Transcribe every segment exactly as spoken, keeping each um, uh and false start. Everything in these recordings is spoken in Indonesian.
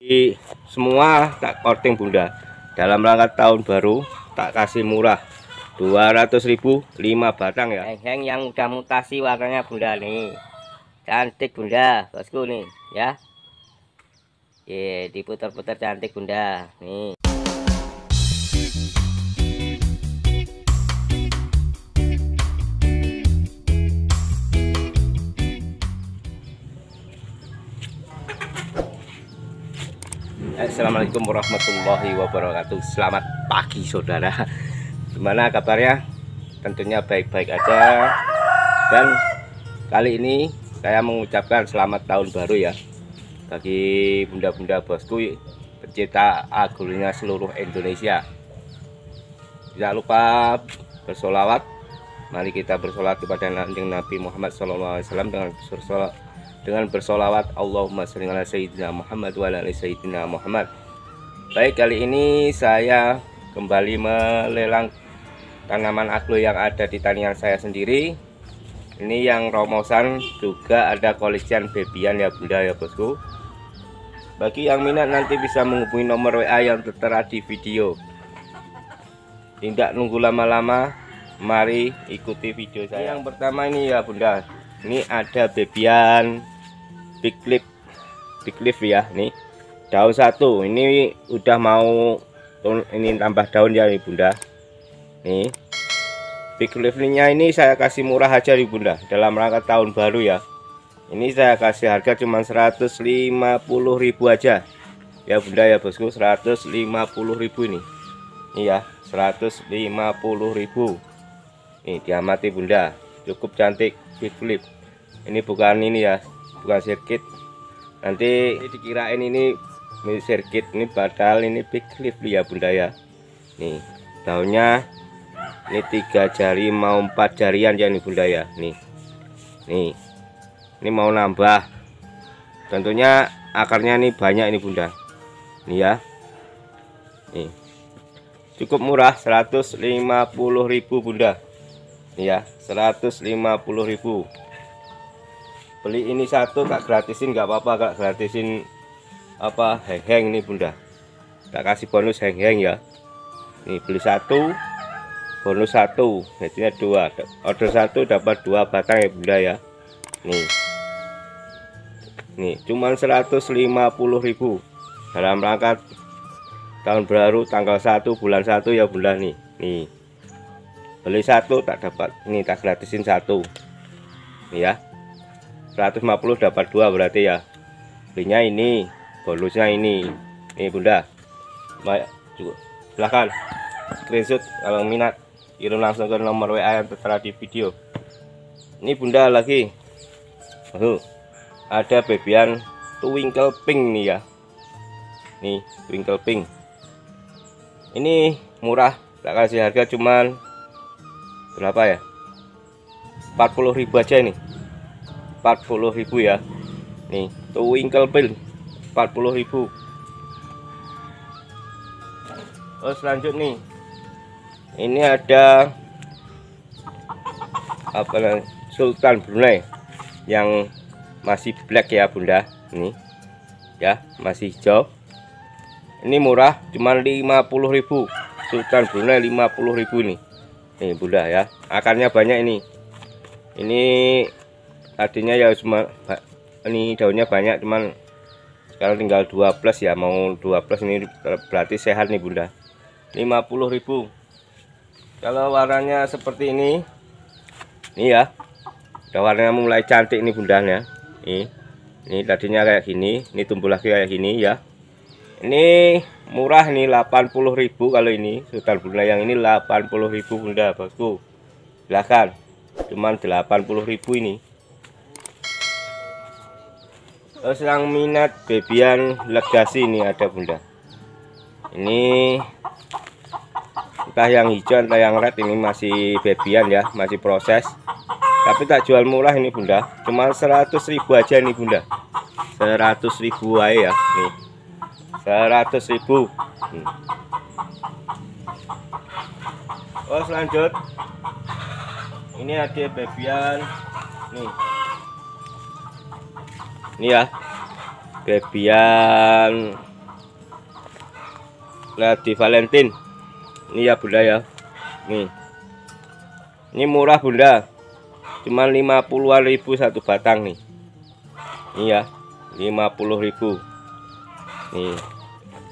Di semua tak korting bunda, dalam rangka tahun baru tak kasih murah dua ratus ribu lima batang ya. Heng-heng yang udah mutasi warnanya bunda nih, cantik bunda bosku nih ya. Ye, diputar-putar cantik bunda nih. Assalamualaikum warahmatullahi wabarakatuh. Selamat pagi saudara. Gimana kabarnya? Tentunya baik-baik aja. Dan kali ini saya mengucapkan selamat tahun baru ya bagi bunda-bunda bosku pencinta agulnya seluruh Indonesia. Jangan lupa bersolawat. Mari kita bersolawat kepada Nabi Muhammad shallallahu alaihi wasallam dengan bersolawat dengan bersolawat Allahumma sholli ala sayyidina Muhammad wa ala ali sayyidina Muhammad. Baik, kali ini saya kembali melelang tanaman aglo yang ada di tanian saya sendiri. Ini yang romosan juga ada koleksian bebian ya bunda ya bosku. Bagi yang minat nanti bisa menghubungi nomor W A yang tertera di video. Tidak nunggu lama-lama, mari ikuti video saya. Yang pertama ini ya bunda, ini ada bebian big clip, big leaf ya. Nih daun satu, ini udah mau ini tambah daun ya nih bunda. Nih big leafnya ini saya kasih murah aja nih bunda, dalam rangka tahun baru ya. Ini saya kasih harga cuma seratus lima puluh ribu aja ya bunda ya bosku. Seratus lima puluh ribu ini, ini ya seratus lima puluh ribu. Nih diamati bunda, cukup cantik big clip. Ini bukan ini ya, bukan sirkit. Nanti ini dikirain ini sirkit, ini padahal ini big clip ya bunda ya. Nih daunnya ini tiga jari mau empat jarian ya nih bunda ya. Nih nih ini mau nambah, tentunya akarnya nih banyak ini bunda. Nih ya, nih cukup murah seratus lima puluh ribu bunda. Ya seratus lima puluh ribu. Beli ini satu tak gratisin, nggak apa-apa kak, gratisin apa heng-heng nih bunda, tak kasih bonus heng-heng ya. Nih beli satu bonus satu, jadinya dua. Order satu dapat dua batang ya bunda ya. Nih nih cuman seratus lima puluh ribu dalam rangka tahun baru tanggal satu bulan satu ya bunda. Nih nih beli satu tak dapat, ini tak gratisin satu ya. Seratus lima puluh dapat dua berarti ya. Belinya ini bonusnya ini ini bunda. Silahkan screenshot kalau minat, kirim langsung ke nomor W A yang tertera di video. Ini bunda lagi oh, ada bebian twinkle pink nih ya. Nih twinkle pink ini murah, tak kasih harga cuman berapa ya, empat puluh ribu aja ini. Empat puluh ribu ya. Nih twinkle pink empat puluh ribu. Oh selanjut nih, ini ada apa namanya, Sultan Brunei yang masih black ya bunda. Nih ya masih hijau, ini murah cuman lima puluh ribu. Sultan Brunei lima puluh ribu nih. Nih bunda ya, akarnya banyak ini. Ini tadinya ya cuma ini daunnya banyak, cuman sekarang tinggal dua plus ya, mau dua plus ini berarti sehat nih bunda. lima puluh ribu. Kalau warnanya seperti ini, ini ya, udah warnanya mulai cantik nih bunda ya. Ini, ini tadinya kayak gini, ini tumbuh lagi kayak gini ya. Ini murah nih delapan puluh ribu. Kalau ini Sultan Brunei yang ini delapan puluh ribu bunda bosku. Silahkan cuman delapan puluh ribu ini. Terus yang minat bebian legasi ini ada bunda. Ini entah yang hijau entah yang red, ini masih bebian ya, masih proses. Tapi tak jual murah ini bunda, cuma seratus ribu aja nih bunda. seratus ribu aja ya. Nih seratus ribu. hmm. Oh selanjut ini ada bebian nih, ini ya bebian Lady Valentine. Ini ya Bunda ya. Nih. Ini murah Bunda. Cuman lima puluh ribu satu batang nih. Ini ya, lima puluh ribu. Nih.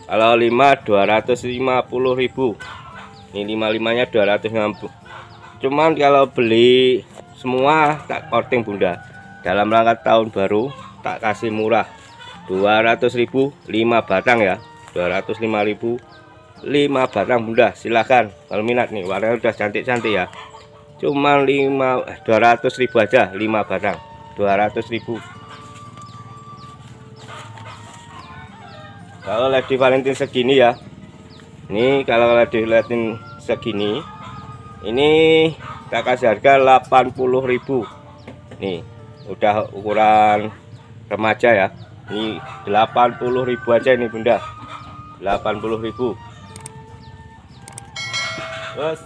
Kalau lima dua ratus lima puluh ribu. Ini lima puluh limanya dua ratus enam puluh. Cuman kalau beli semua tak korting Bunda. Dalam rangka tahun baru tak kasih murah. dua ratus ribu lima batang ya. dua ratus lima ribu lima batang Bunda. Silakan kalau minat nih, warnanya udah cantik-cantik ya. Cuman lima dua ratus ribu aja lima batang. dua ratus ribu. Kalau Lady Valentine segini ya. Ini kalau Lady Valentine segini ini kita kasih harga delapan puluh ribu. Nih, udah ukuran remaja ya. Ini delapan puluh ribu aja ini Bunda. delapan puluh ribu. Terus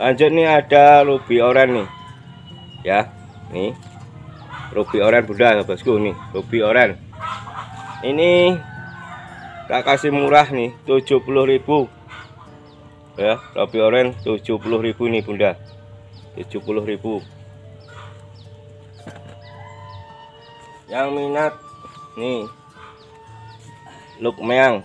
lanjut nih ada Ruby Orange nih. Ya, nih. Ruby Orange Bunda, Bosku nih, Ruby Orange. Ini tak kasih murah nih, tujuh puluh ribu. Ya, Ruby Orange tujuh puluh ribu nih Bunda. tujuh puluh ribu. Yang minat nih Lukmeang.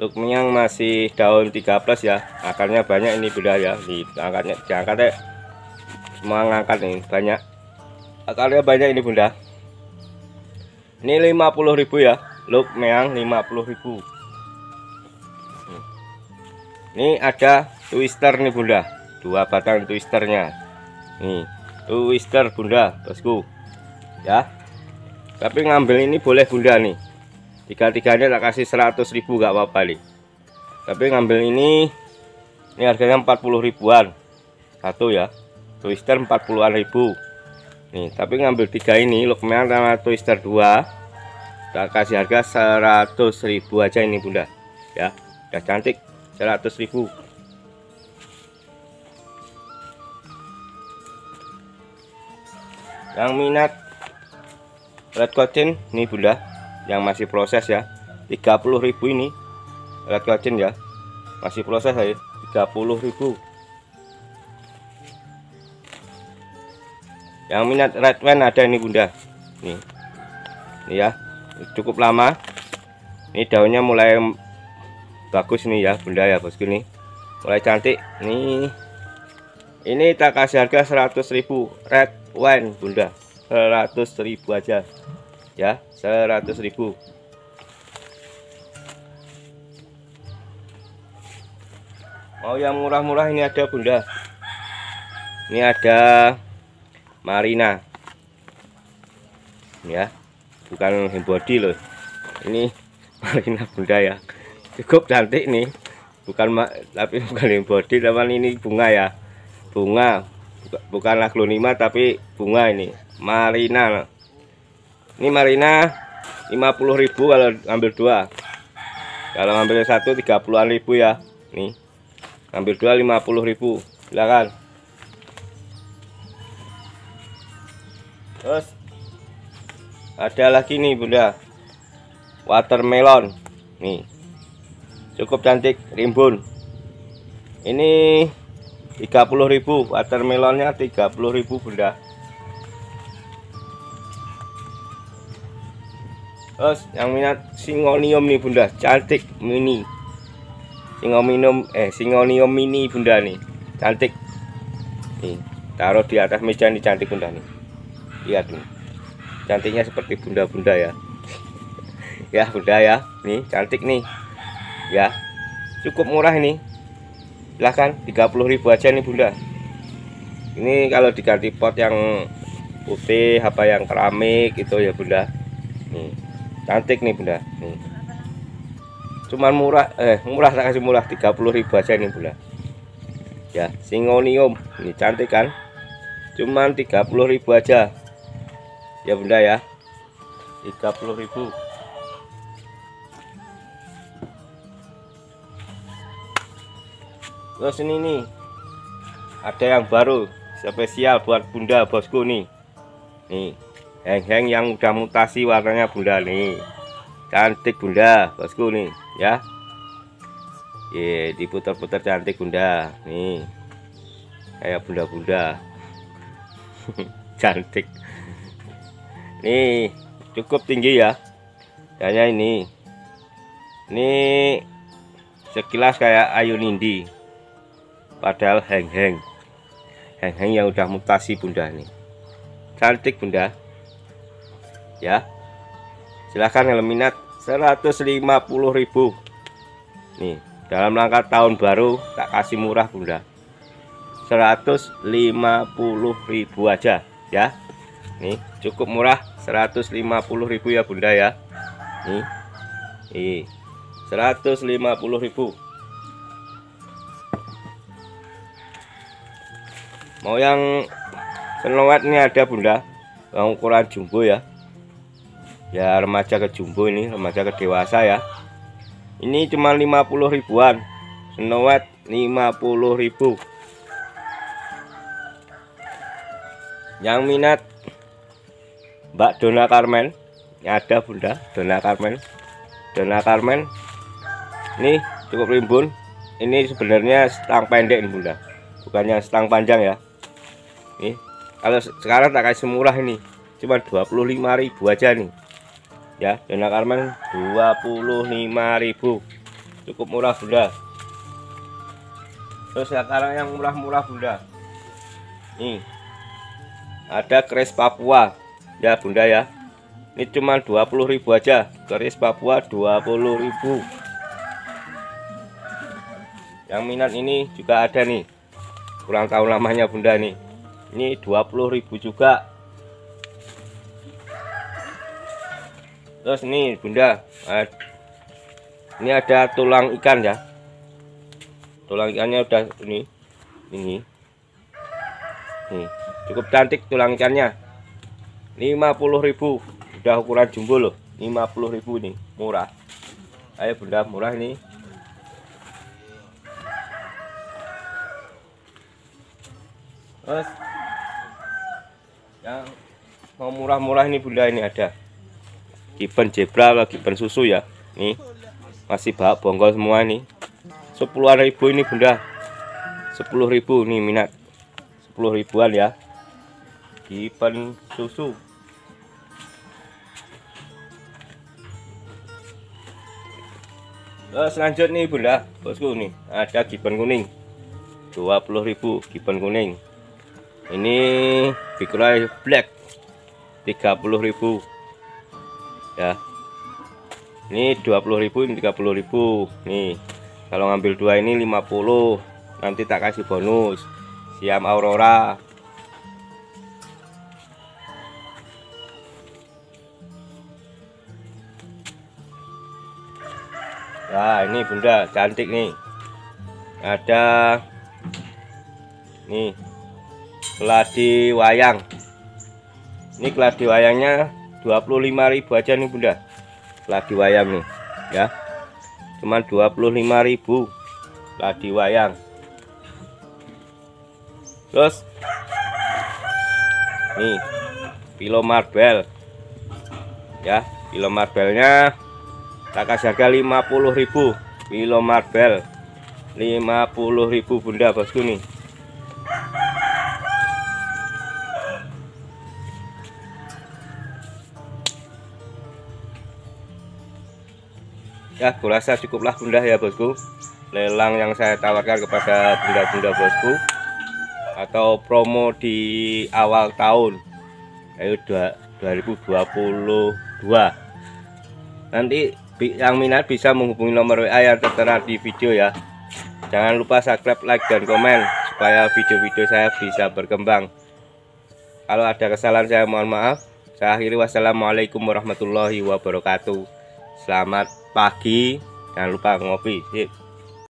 Lukmeang masih daun tiga plus ya. Akarnya banyak ini Bunda ya. Diangkatnya, diangkat ya. Semua ngangkat nih, banyak. Akarnya banyak ini Bunda. Ini lima puluh ribu ya, Lukmeang lima puluh ribu. Ini ada Twister nih Bunda, dua batang Twisternya. Nih, Twister Bunda, Bosku. Ya. Tapi ngambil ini boleh Bunda nih. Tiga-tiganya tak kasih seratus ribu gak apa-apa nih. Tapi ngambil ini ini harganya empat puluh ribuan. Satu ya. Twister empat puluhan ribu. Nih, tapi ngambil tiga ini Lukmeang sama Twister dua tak kasih harga seratus ribu aja ini Bunda ya. Udah cantik seratus ribu. Yang minat red cochin nih Bunda yang masih proses ya, tiga puluh ribu ini red cochin ya, masih proses ya, tiga puluh ribu. Yang minat red wine ada ini Bunda. Nih. Nih ya, cukup lama. Ini daunnya mulai bagus nih ya Bunda ya, Bosku nih. Mulai cantik. Nih. Ini tak kasih harga seratus ribu red wine Bunda. seratus ribu aja. Ya, seratus ribu. Mau yang murah-murah ini ada Bunda. Ini ada Marina ya, bukan body loh ini Marina Bunda ya, cukup cantik nih, bukan tapi bukan body, teman ini bunga ya, bunga bukan aglonema tapi bunga ini Marina. Ini Marina lima puluh ribu kalau ambil dua, kalau ambil satu tiga puluhan ribu ya, nih ambil dua lima puluh ribu, silakan. Terus ada lagi nih Bunda, watermelon nih, cukup cantik rimbun. Ini tiga puluh ribu, watermelonnya tiga puluh ribu Bunda. Terus yang minat singonium nih Bunda, cantik mini. Singonium eh singonium mini Bunda nih, cantik. Nih, taruh di atas meja nih, cantik Bunda nih. Lihat nih, cantiknya seperti Bunda-Bunda ya. Ya Bunda ya, nih cantik nih ya, cukup murah ini, silahkan tiga puluh ribu aja nih Bunda. Ini kalau diganti pot yang putih apa yang keramik itu ya Bunda, nih cantik nih Bunda nih. Cuman murah, eh murah tak kasih murah, tiga puluh ribu aja nih Bunda ya. Singonium ini cantik kan, cuman tiga puluh ribu aja ya Bunda ya, tiga puluh ribu. Terus ini nih ada yang baru spesial buat Bunda, Bosku nih. Nih, heng-heng yang udah mutasi warnanya Bunda nih. Cantik Bunda, bosku nih ya. Ye, diputar-putar cantik Bunda nih. Kayak bunda-bunda. Cantik. Nih, cukup tinggi ya. Kayaknya ini. Ini sekilas kayak ayun indi. Padahal heng-heng. Heng-heng yang udah mutasi Bunda nih. Cantik Bunda. Ya. Silahkan eliminat seratus lima puluh ribu nih, dalam rangka tahun baru tak kasih murah Bunda, seratus lima puluh ribu aja ya. Nih cukup murah, seratus lima puluh ribu ya Bunda ya. Nih, nih seratus lima puluh ribu. Mau yang Senowat ini ada Bunda, yang ukuran jumbo ya. Ya remaja ke jumbo ini, remaja ke dewasa ya. Ini cuma lima puluh ribuan. Senowat lima puluh ribu. Yang minat Mbak Dona Carmen. Ini ada Bunda, Dona Carmen. Dona Carmen. Ini cukup rimbun. Ini sebenarnya stang pendek Bunda. Bukannya stang panjang ya. Nih, kalau sekarang tak kasih murah ini. Cuma dua puluh lima ribu aja nih. Ya, Dona Carmen dua puluh lima ribu. Cukup murah Bunda. Terus sekarang yang murah-murah Bunda. Nih. Ada keris Papua. Ya, Bunda ya. Ini cuma dua puluh ribu aja. Keris Papua dua puluh ribu. Yang minat ini juga ada nih. Kurang tahu namanya Bunda nih. Ini dua puluh ribu juga. Terus nih Bunda, ini ada tulang ikan ya. Tulang ikannya udah ini, ini, nih cukup cantik tulang ikannya. lima puluh ribu, udah ukuran jumbo loh. lima puluh ribu nih, murah. Ayo Bunda, murah nih. Terus yang mau murah-murah ini Bunda ini ada. Kipen Jebra lagi, kipen susu ya. Nih masih bak bonggol semua nih. Sepuluhan ribu ini Bunda. Sepuluh ribu nih minat. Sepuluh ribuan ya. Kipen susu. Terus lanjut nih Bunda, bosku nih ada gipan kuning. Dua puluh ribu gipan kuning. Ini Big Ride Black. Tiga puluh ribu. Ya. Ini dua puluh ribu, ini tiga puluh ribu. Nih. Kalau ngambil dua ini lima puluh. Nanti tak kasih bonus. Siam Aurora. Nah, ini Bunda cantik nih. Ada nih Keladi Wayang. Ini Keladi Wayangnya dua puluh lima ribu aja nih Bunda. Keladi Wayang nih ya. Cuman dua puluh lima ribu Keladi Wayang. Terus nih Philo Marble. Ya, Philo Marble-nya tak kasih harga lima puluh ribu. Philo Marble lima puluh ribu Bunda, bosku nih. Ya, kurasa cukuplah Bunda ya bosku. Lelang yang saya tawarkan kepada bunda-bunda bosku atau promo di awal tahun, ayo dua ribu dua puluh dua. Nanti yang minat bisa menghubungi nomor W A yang tertera di video ya. Jangan lupa subscribe, like, dan komen supaya video-video saya bisa berkembang. Kalau ada kesalahan saya mohon maaf. Saya akhiri, wassalamualaikum warahmatullahi wabarakatuh. Selamat pagi, jangan lupa ngopi.